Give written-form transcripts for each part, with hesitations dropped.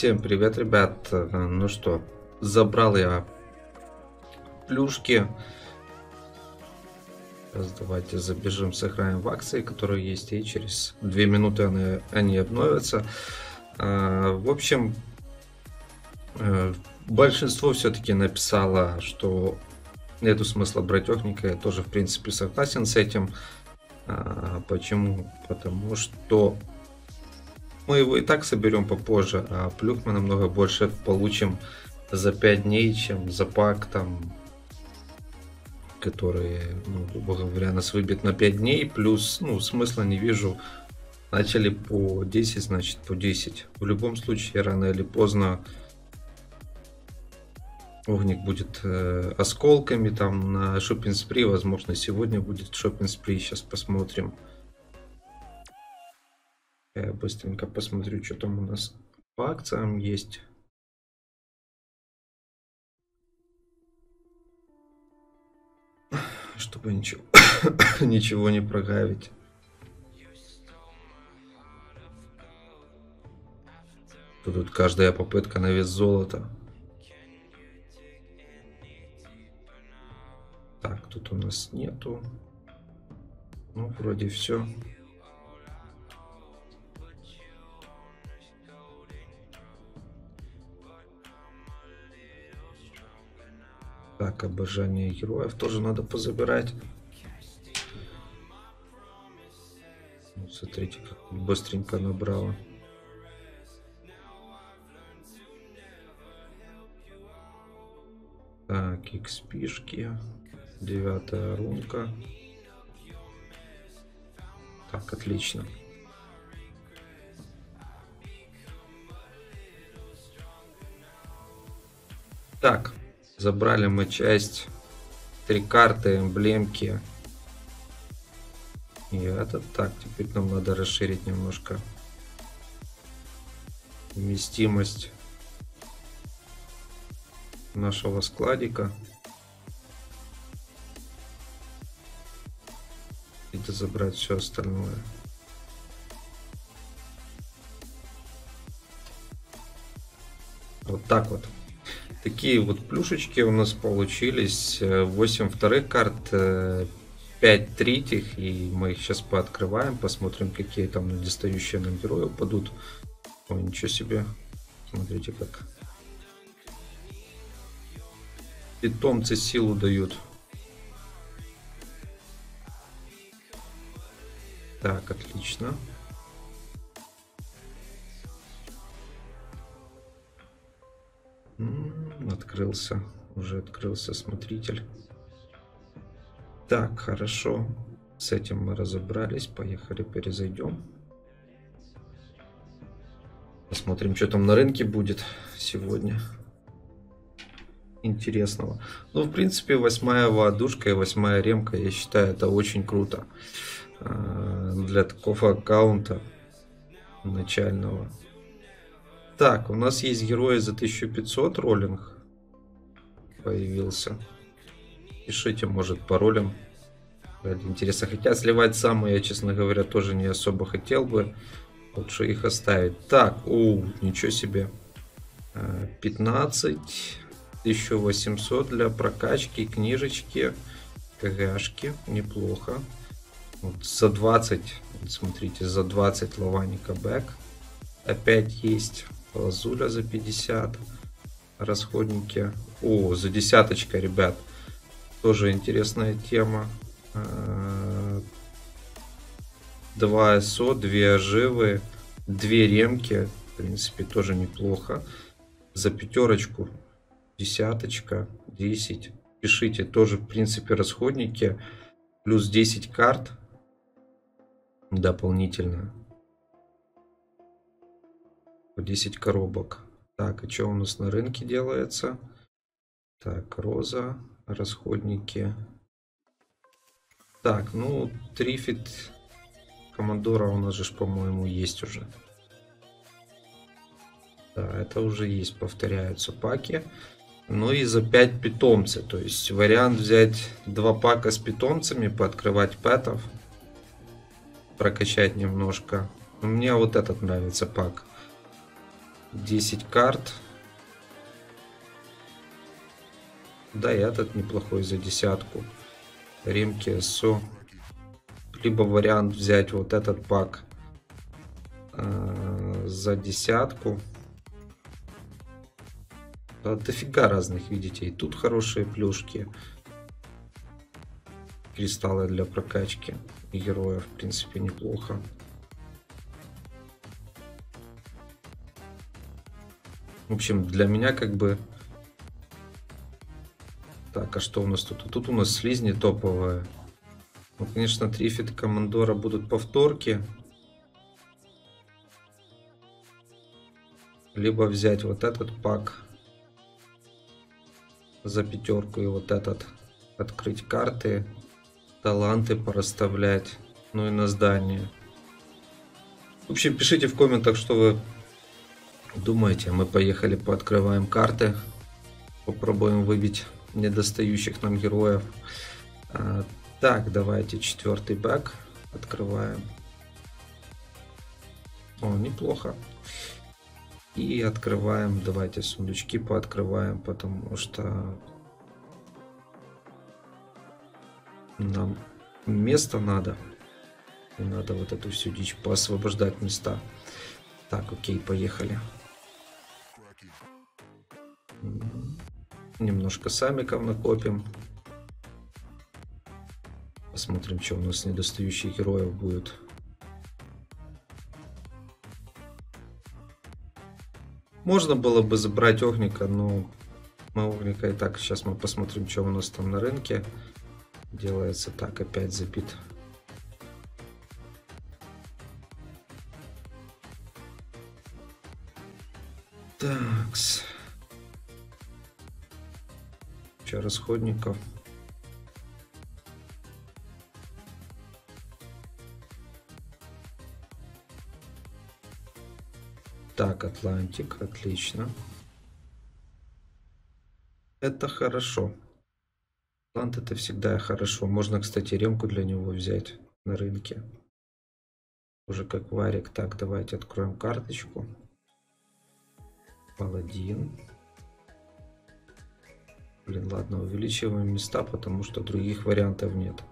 Всем привет, ребят. Ну что, забрал я плюшки. Сейчас давайте забежим, сыграем в акции, которые есть, и через 2 минуты они обновятся. В общем, большинство все-таки написало, что нету смысла брать Огнека. Я тоже, в принципе, согласен с этим. Почему? Потому что мы его и так соберем попозже, а плюх мы намного больше получим за 5 дней, чем за пак, там, который, ну, грубо говоря, нас выбит на 5 дней. Плюс, ну, смысла не вижу. Начали по 10, значит по 10. В любом случае, рано или поздно Огник будет осколками, там на шоппинг-спри, возможно, сегодня будет шоппинг-спри, сейчас посмотрим. Я быстренько посмотрю, что там у нас по акциям есть. Чтобы ничего, ничего не прогавить. Тут каждая попытка на вес золота. Так, тут у нас нету. Ну, вроде все. Так, обожание героев тоже надо позабирать. Вот, смотрите, как быстренько набрала. Так, XP-шки. 9-я рунка. Так, отлично. Так, забрали мы часть. 3 карты, эмблемки. И это так. Теперь нам надо расширить немножко вместимость нашего складика. И забрать все остальное. Вот так вот. Такие вот плюшечки у нас получились. 8 вторых карт, 5 третьих. И мы их сейчас пооткрываем. Посмотрим, какие там недостающие нам герои упадут. Ой, ничего себе. Смотрите, как питомцы силу дают. Так, отлично. Открылся. Уже открылся смотритель. Так, хорошо. С этим мы разобрались. Поехали, перезайдем. Посмотрим, что там на рынке будет сегодня интересного. Ну, в принципе, 8-я водушка и 8-я ремка, я считаю, это очень круто для такого аккаунта начального. Так, у нас есть герои за 1500, роллинг появился. Пишите, может, по ролям ради интереса. Хотя сливать самые, я, честно говоря, тоже не особо хотел бы. Лучше их оставить. Так, о, ничего себе. 15... 1800 для прокачки, книжечки, КГшки, неплохо. Вот за 20, вот смотрите, за 20 Лаваника бэк. Опять есть Лазуля за 50. Расходники. О, за десяточка, ребят. Тоже интересная тема. 2 СО, 2 оживы, 2 ремки. В принципе, тоже неплохо. За 5-ку. Десяточка, 10. Пишите, тоже, в принципе, расходники. Плюс 10 карт дополнительно. 10 коробок. Так, и что у нас на рынке делается? Так, роза, расходники. Так, ну, Трифид, Коммодора у нас же, по-моему, есть уже. Да, это уже есть, повторяются паки. Ну и за 5 питомцы. То есть вариант взять 2 пака с питомцами, пооткрывать пэтов, прокачать немножко. Мне вот этот нравится пак. 10 карт. Да, и этот неплохой за десятку. Ремки, СО. Либо вариант взять вот этот пак за десятку. Да, дофига разных, видите. И тут хорошие плюшки. Кристаллы для прокачки героя, в принципе, неплохо. В общем, для меня как бы... Так, а что у нас тут? Тут у нас слизни топовые. Ну, конечно, Триффид и Коммодора будут повторки. Либо взять вот этот пак за пятерку и вот этот. Открыть карты, таланты пораставлять. Ну и на здание. В общем, пишите в комментах, что вы думаете. Мы поехали, пооткрываем карты. Попробуем выбить недостающих нам героев. Так, давайте 4-й бэк открываем. О, неплохо. И открываем, давайте сундучки пооткрываем, потому что нам место надо. И надо вот эту всю дичь поосвобождать места. Так, окей, поехали. Немножко самиков накопим. Посмотрим, что у нас недостающих героев будет. Можно было бы забрать Огника, но мы Огника и так. Сейчас мы посмотрим, что у нас там на рынке делается. Так, опять забит. Такс. Что, расходников? Так, Атлантик, отлично. Это хорошо. Атлант это всегда хорошо. Можно, кстати, ремку для него взять на рынке. Уже как варик. Так, давайте откроем карточку. Паладин. Блин, ладно, увеличиваем места, потому что других вариантов нет.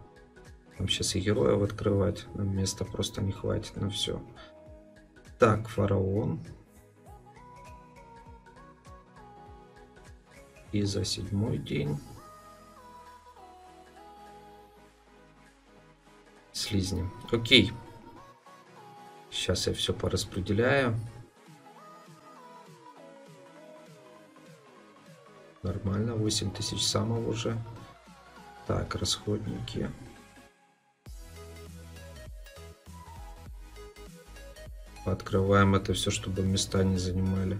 Нам сейчас и героев открывать. Нам места просто не хватит на все. Так, фараон. И за 7-й день слизни. Окей. Сейчас я все пораспределяю. Нормально. 8000 самого уже. Так, расходники. Открываем это все, чтобы места не занимали.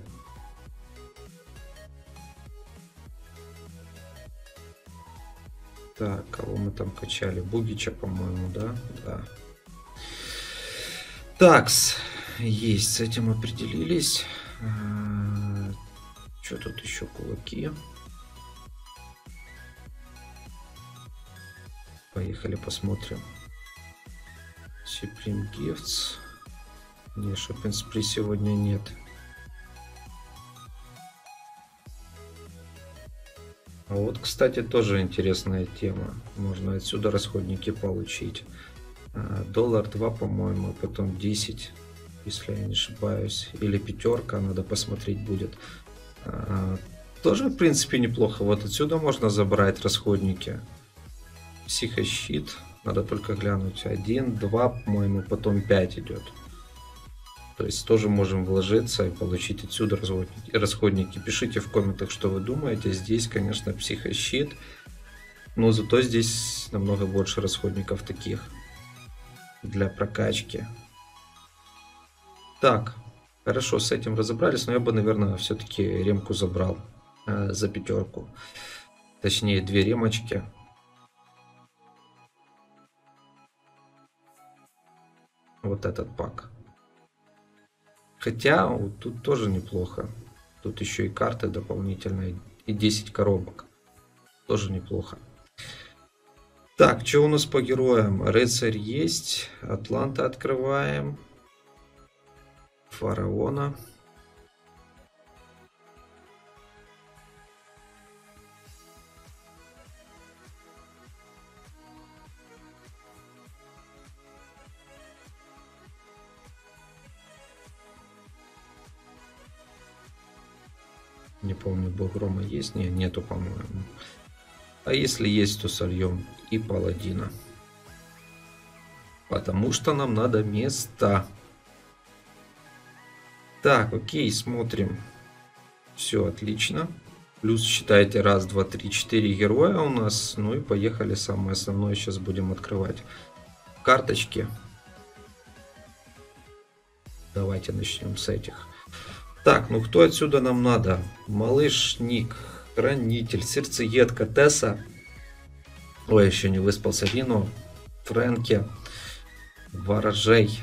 Так, кого мы там качали? Бугича, по-моему, да? Да. Такс. Есть, с этим определились. Что тут еще? Кулаки. Поехали, посмотрим. Supreme Gifts. Не, Shopping Spree сегодня нет. А вот, кстати, тоже интересная тема. Можно отсюда расходники получить. $2, по-моему, потом 10, если я не ошибаюсь. Или пятерка, надо посмотреть будет. Тоже, в принципе, неплохо. Вот отсюда можно забрать расходники. Психощит. Надо только глянуть. 1, 2, по-моему, потом 5 идет. То есть тоже можем вложиться и получить отсюда расходники. Пишите в комментах, что вы думаете. Здесь, конечно, психощит. Но зато здесь намного больше расходников таких. Для прокачки. Так. Хорошо, с этим разобрались. Но я бы, наверное, все-таки ремку забрал. За 5. Точнее, 2 ремочки. Вот этот пак. Хотя, вот тут тоже неплохо. Тут еще и карты дополнительные. И 10 коробок. Тоже неплохо. Так, что у нас по героям? Рыцарь есть. Атланта открываем. Фараона. Не помню, Бугрома есть? Нет, нету, по-моему. А если есть, то сольем и Паладина. Потому что нам надо места. Так, окей, смотрим. Все отлично. Плюс считайте 1, 2, 3, 4 героя у нас. Ну и поехали. Самое основное сейчас будем открывать. Карточки. Давайте начнем с этих. Так, ну кто отсюда нам надо? Малыш Ник, Хранитель, Сердцеедка, Тесса. Ой, еще не выспался. Рино, Фрэнки, Ворожей.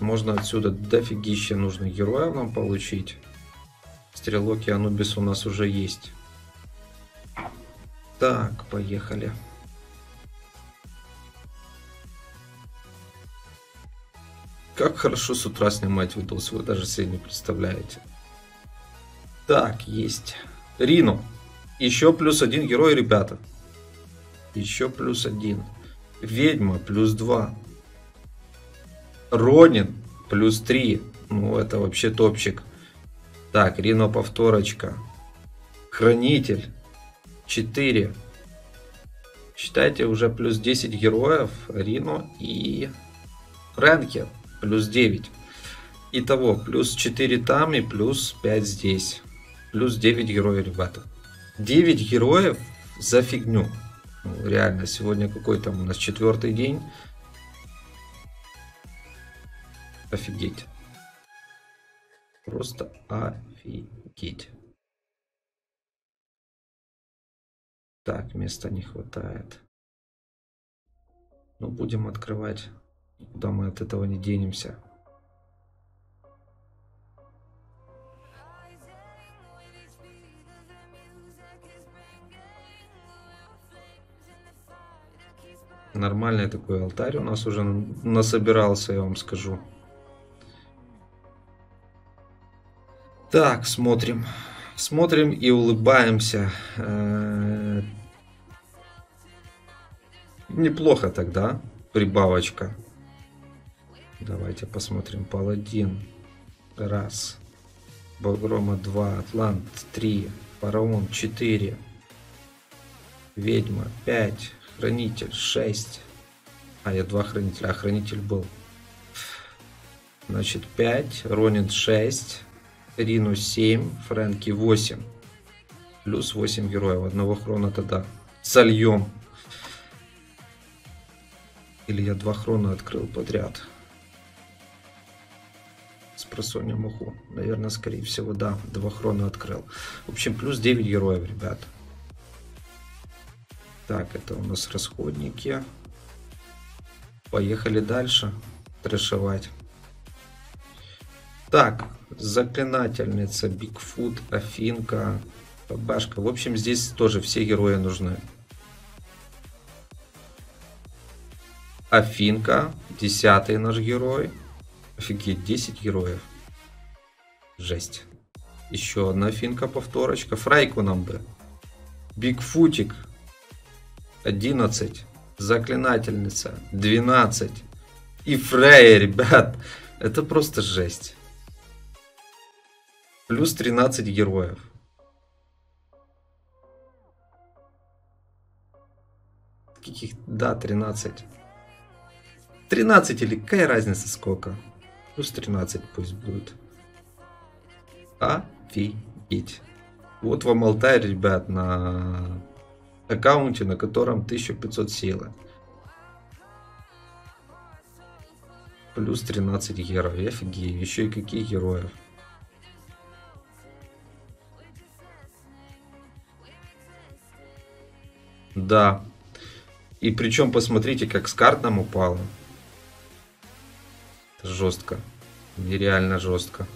Можно отсюда дофигища нужных героев нам получить. Стрелок и Анубис у нас уже есть. Так, поехали. Как хорошо с утра снимать видос, вы даже себе не представляете. Так, есть. Рино. Еще плюс один герой, ребята. Еще плюс один. Ведьма, плюс 2. Ронин, плюс 3. Ну, это вообще топчик. Так, Рино повторочка. Хранитель, 4. Считайте, уже плюс 10 героев. Рино и Ренке. Плюс 9. Итого, плюс 4 там и плюс 5 здесь. Плюс 9 героев, ребята. 9 героев за фигню. Ну, реально, сегодня какой там у нас 4-й день. Офигеть. Просто офигеть. Так, места не хватает. Ну, будем открывать. Куда мы от этого не денемся. Нормальный такой алтарь у нас уже насобирался, я вам скажу. Так, смотрим. Смотрим и улыбаемся. Неплохо тогда. Прибавочка. Давайте посмотрим. Паладин. 1. Багрома 2. Атлант 3. Фараон 4. Ведьма 5. Хранитель 6. А, я 2 хранителя. А хранитель был. Значит, 5. Ронин 6. Рину 7. Фрэнки 8. Плюс 8 героев. Одного хрона тогда сольем. Или я 2 хрона открыл подряд. Просонья муху. Наверное, скорее всего, да. 2 хрона открыл. В общем, плюс 9 героев, ребят. Так, это у нас расходники. Поехали дальше. Трешевать. Так, заклинательница, Бигфут, Афинка, Бабашка. В общем, здесь тоже все герои нужны. Афинка, 10-й наш герой. Офигеть, 10 героев. Жесть. Еще одна финка, повторочка. Фрайку нам бы. Бигфутик. 11. Заклинательница. 12. И Фрейя, ребят. Это просто жесть. Плюс 13 героев. Каких? Да, 13. 13 или какая разница сколько? Плюс 13 пусть будет. Офигеть. Вот вам алтарь, ребят, на аккаунте, на котором 1500 силы. Плюс 13 героев. Офигеть. Еще и какие героев. Да. И причем посмотрите, как с карт нам упало. Жестко. Нереально жестко.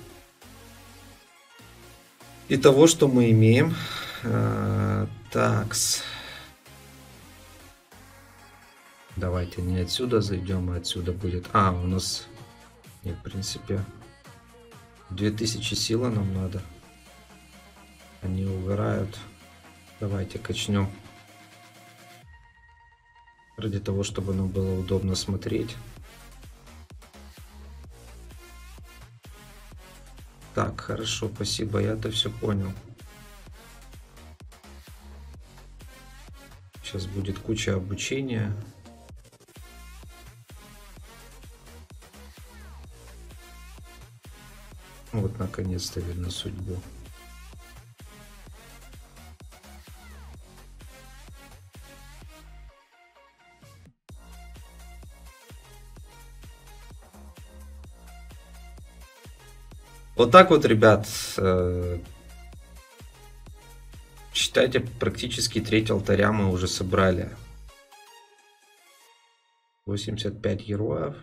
И того, что мы имеем. Такс. Давайте не отсюда зайдем, а отсюда будет. А, у нас... Нет, в принципе... 2000 силы нам надо. Они угорают. Давайте качнем. Ради того, чтобы нам было удобно смотреть. Так, хорошо, спасибо, я-то все понял. Сейчас будет куча обучения. Вот, наконец-то видно судьбу. Вот так вот, ребят, считайте, практически треть алтаря мы уже собрали. 85 героев.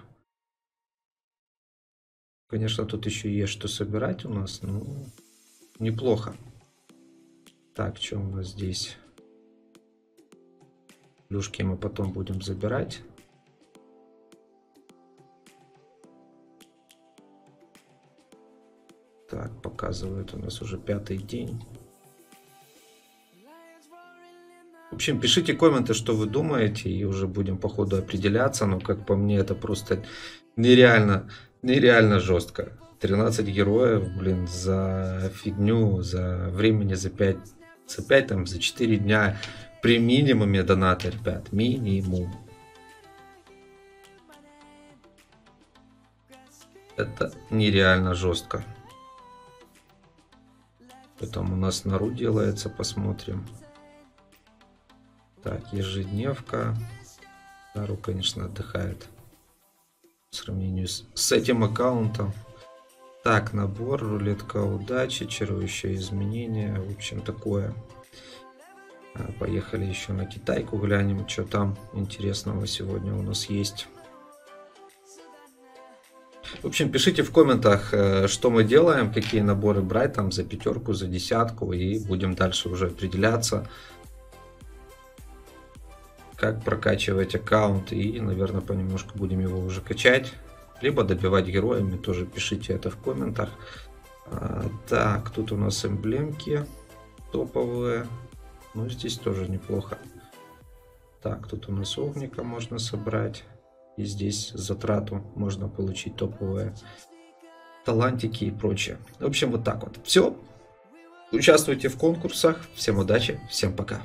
Конечно, тут еще есть что собирать у нас, но неплохо. Так, что у нас здесь? Плюшки мы потом будем забирать. Так, показывает у нас уже 5-й день. В общем, пишите комменты, что вы думаете, и уже будем по ходу определяться. Но, как по мне, это просто нереально жестко. 13 героев, блин, за фигню, за времени, за 4 дня при минимуме доната, ребят, минимум. Это нереально жестко. Потом у нас нару делается, посмотрим. Так, ежедневка. Нару, конечно, отдыхает. В сравнении с этим аккаунтом. Так, набор, рулетка удачи, чарующее изменение. В общем, такое. Поехали еще на Китайку, глянем, что там интересного сегодня у нас есть. В общем, пишите в комментах, что мы делаем, какие наборы брать там за 5-ку, за 10-ку, и будем дальше уже определяться, как прокачивать аккаунт, и, наверное, понемножку будем его уже качать, либо добивать героями, тоже пишите это в комментах. Так, тут у нас эмблемки топовые, ну здесь тоже неплохо. Так, тут у нас Огника можно собрать. И здесь затрату можно получить топовые талантики и прочее. В общем, вот так вот. Все. Участвуйте в конкурсах. Всем удачи. Всем пока.